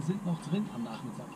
sind noch drin am Nachmittag.